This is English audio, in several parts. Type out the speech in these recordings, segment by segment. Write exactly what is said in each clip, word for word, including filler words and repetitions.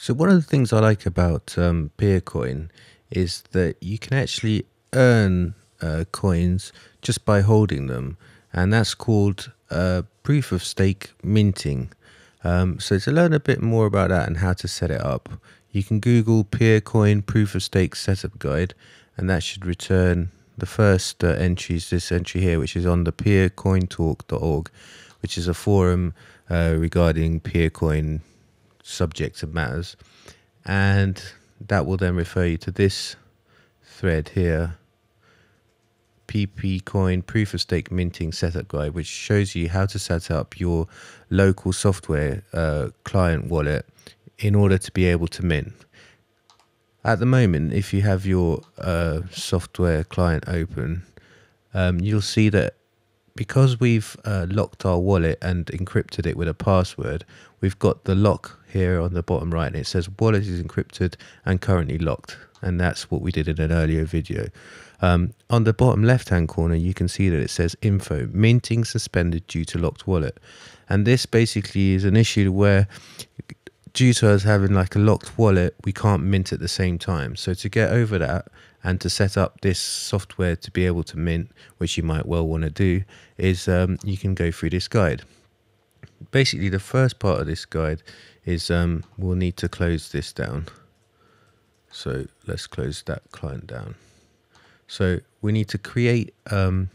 So one of the things I like about um, Peercoin is that you can actually earn uh, coins just by holding them, and that's called uh, Proof-of-Stake minting. Um, so to learn a bit more about that and how to set it up, you can Google Peercoin Proof-of-Stake Setup Guide, and that should return the first uh, entry is this entry here, which is on the peercoin talk dot org, which is a forum uh, regarding Peercoin subjects and matters, and that will then refer you to this thread here, ppcoin Proof-of-Stake Minting Setup Guide, which shows you how to set up your local software uh, client wallet in order to be able to mint. At the moment, if you have your uh, software client open, um, you'll see that because we've uh, locked our wallet and encrypted it with a password, we've got the lock here on the bottom right, and it says wallet is encrypted and currently locked, and that's what we did in an earlier video. Um, on the bottom left hand corner, you can see that it says info, minting suspended due to locked wallet, and this basically is an issue where due to us having like a locked wallet, we can't mint at the same time. So to get over that and to set up this software to be able to mint, which you might well want to do, is um, you can go through this guide. Basically, the first part of this guide is um, we'll need to close this down. So let's close that client down. So we need to create um,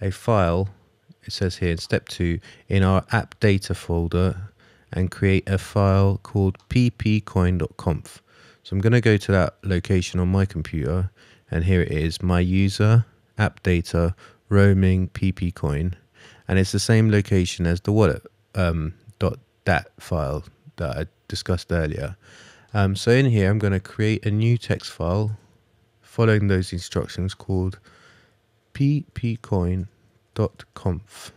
a file. It says here in step two, in our app data folder, and create a file called p p coin dot conf. So I'm going to go to that location on my computer, and here it is, my user, app data, roaming, ppcoin, and it's the same location as the wallet um, .dat file that I discussed earlier. Um, so in here, I'm going to create a new text file following those instructions called p p coin dot conf,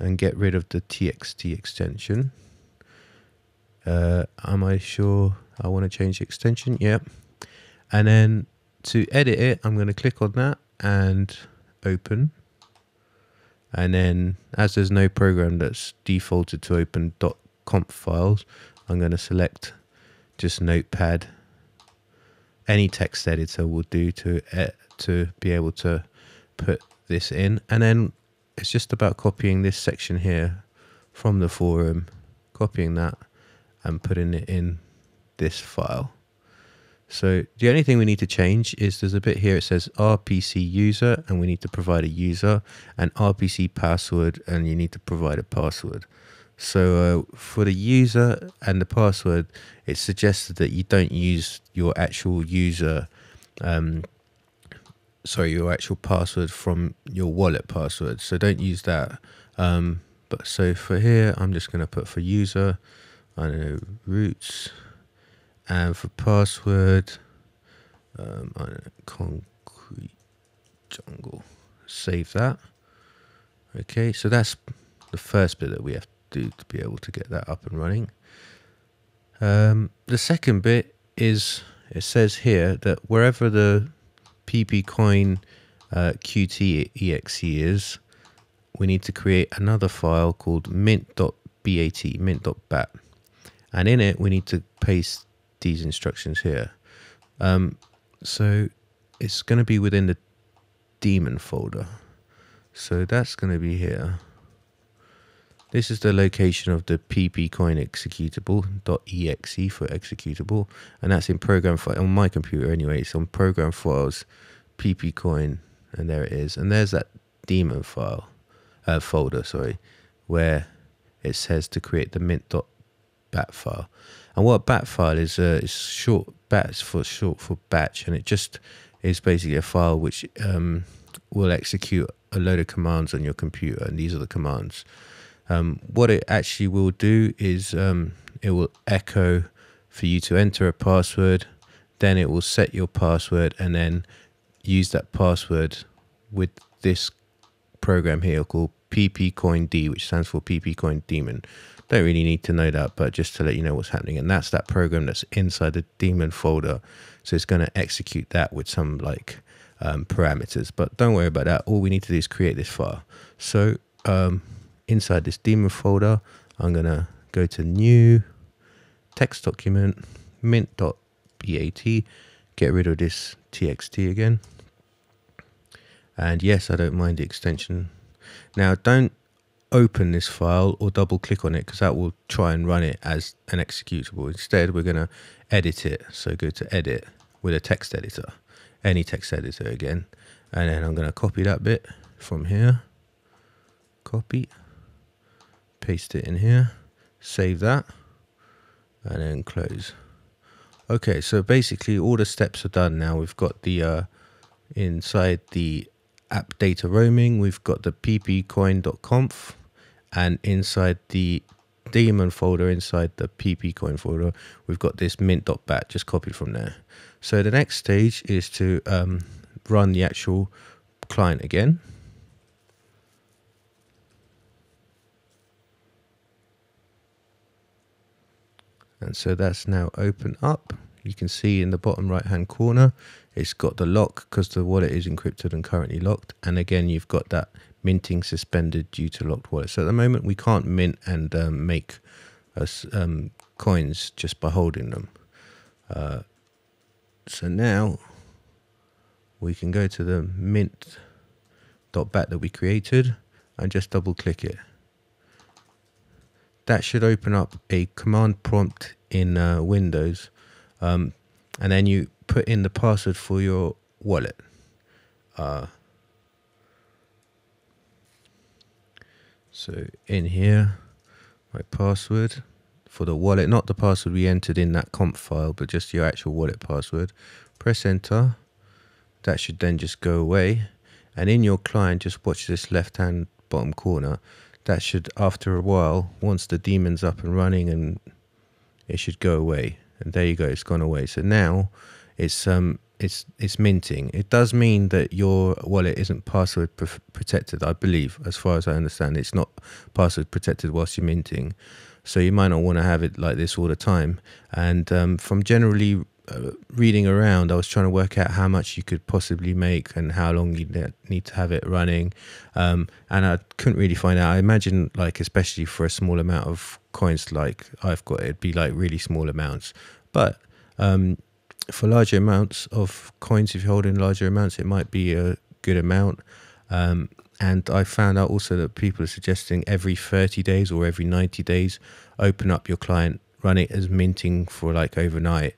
and get rid of the T X T extension. Uh, am I sure I want to change the extension? Yep. And then to edit it, I'm going to click on that and open. And then as there's no program that's defaulted to open .conf files, I'm going to select just Notepad. Any text editor will do to, uh, to be able to put this in. And then it's just about copying this section here from the forum, copying that, and putting it in this file. So the only thing we need to change is there's a bit here, it says R P C user, and we need to provide a user, and R P C password, and you need to provide a password. So uh, for the user and the password, it's suggested that you don't use your actual user, um, sorry, your actual password from your wallet password. So don't use that. Um, but so for here, I'm just gonna put for user, I don't know, roots, and for password, um, I don't know, concrete jungle. Save that. Okay, so that's the first bit that we have to do to be able to get that up and running. Um, the second bit is, it says here that wherever the ppcoin uh, Q T E X E is, we need to create another file called mint dot bat, mint dot bat. And in it, we need to paste these instructions here. Um, so it's going to be within the daemon folder. So that's going to be here. This is the location of the ppcoin executable, .exe for executable. And that's in program file, on my computer anyway. It's on program files, ppcoin, and there it is. And there's that daemon file, uh, folder, sorry, where it says to create the mint dot bat file. And what a bat file is, uh, is short, bats for short for batch, and it just is basically a file which um, will execute a load of commands on your computer, and these are the commands. Um, what it actually will do is um, it will echo for you to enter a password, then it will set your password, and then use that password with this program here called ppcoind, which stands for ppcoin daemon. Don't really need to know that, but just to let you know what's happening. And that's that program that's inside the daemon folder. So it's going to execute that with some like um, parameters, but don't worry about that. All we need to do is create this file. So um, inside this daemon folder, I'm going to go to new, text document, mint dot bat, get rid of this txt again. And yes, I don't mind the extension. Now don't open this file or double click on it, because that will try and run it as an executable. Instead, we're going to edit it. So go to edit with a text editor, any text editor again. And then I'm going to copy that bit from here, copy, paste it in here, save that, and then close. Okay, so basically all the steps are done now. We've got the uh, inside the app data roaming, we've got the p p coin dot conf, and inside the daemon folder, inside the ppcoin folder, we've got this mint dot bat just copied from there. So the next stage is to um, run the actual client again. And so that's now open up. You can see in the bottom right hand corner, it's got the lock because the wallet is encrypted and currently locked. And again, you've got that minting suspended due to locked wallet. So at the moment we can't mint and um, make us um, coins just by holding them. Uh, so now we can go to the mint dot bat that we created and just double click it. That should open up a command prompt in uh, Windows. Um, and then you put in the password for your wallet. Uh, so in here, my password for the wallet, not the password we entered in that conf file, but just your actual wallet password. Press enter. That should then just go away. And in your client, just watch this left-hand bottom corner. That should, after a while, once the daemon's up and running, and it should go away. And there you go, it's gone away. So now it's um it's it's minting. It does mean that your wallet isn't password pr protected, I believe, as far as I understand. It's not password protected whilst you're minting, so you might not want to have it like this all the time. And um, from generally uh, reading around, I was trying to work out how much you could possibly make and how long you need to have it running, um, and I couldn't really find out. I imagine, like, especially for a small amount of coins like I've got, it'd be like really small amounts. But um, for larger amounts of coins, if you're holding larger amounts, it might be a good amount. Um, and I found out also that people are suggesting every thirty days or every ninety days, open up your client, run it as minting for like overnight,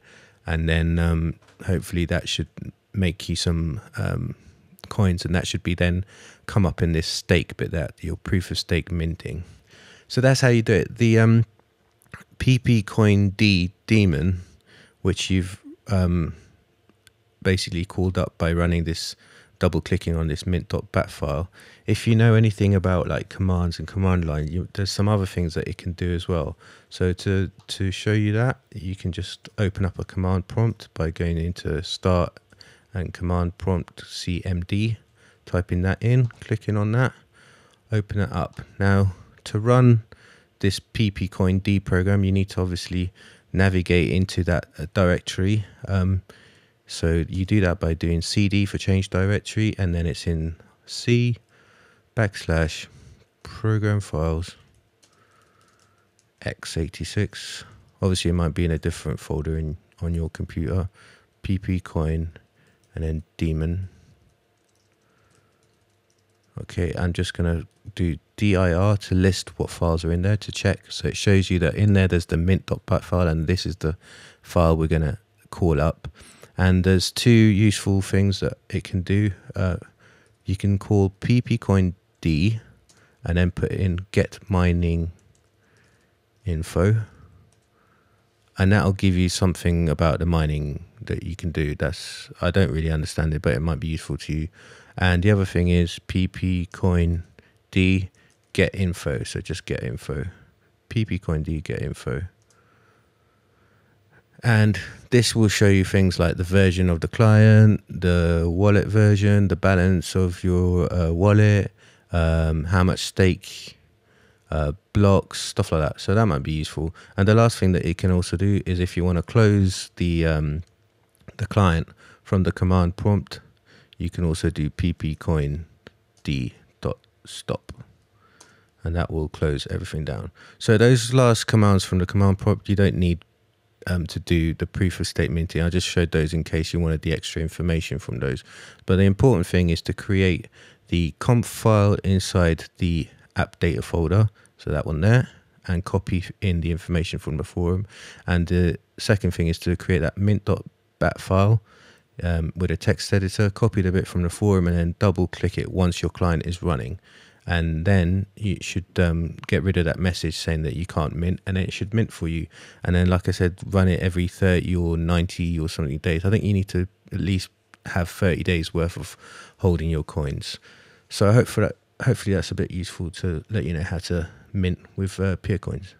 and then um, hopefully that should make you some um, coins, and that should be then come up in this stake bit, that your proof of stake minting. So that's how you do it. The um, ppcoind daemon, which you've um, basically called up by running this, double clicking on this mint dot bat file. If you know anything about like commands and command line, you, there's some other things that it can do as well. So to, to show you that, you can just open up a command prompt by going into start and command prompt C M D, typing that in, clicking on that, open it up. Now, to run this ppcoind program, you need to obviously navigate into that directory. Um, so you do that by doing cd for change directory, and then it's in c backslash program files x eighty-six. Obviously, it might be in a different folder in on your computer. Ppcoin and then daemon. Okay, I'm just going to do dir to list what files are in there to check. So it shows you that in there there's the mint dot bat file, and this is the file we're going to call up. And there's two useful things that it can do. Uh, you can call ppcoind and then put in get mining info, and that'll give you something about the mining that you can do. That's, I don't really understand it, but it might be useful to you. And the other thing is ppcoind get info. So just get info, ppcoind get info. And this will show you things like the version of the client, the wallet version, the balance of your uh, wallet, um, how much stake, uh, blocks, stuff like that. So that might be useful. And the last thing that it can also do is if you want to close the um, the client from the command prompt, you can also do ppcoind dot stop, and that will close everything down. So those last commands from the command prompt, you don't need um, to do the proof-of-stake minting. I just showed those in case you wanted the extra information from those. But the important thing is to create the conf file inside the app data folder, so that one there, and copy in the information from the forum. And the second thing is to create that mint dot bat file um, with a text editor, copy the bit from the forum, and then double click it once your client is running. And then you should um, get rid of that message saying that you can't mint, and then it should mint for you. And then, like I said, run it every thirty or ninety or something days. I think you need to at least have thirty days worth of holding your coins. So I hope for that, hopefully that's a bit useful to let you know how to mint with uh, Peercoins.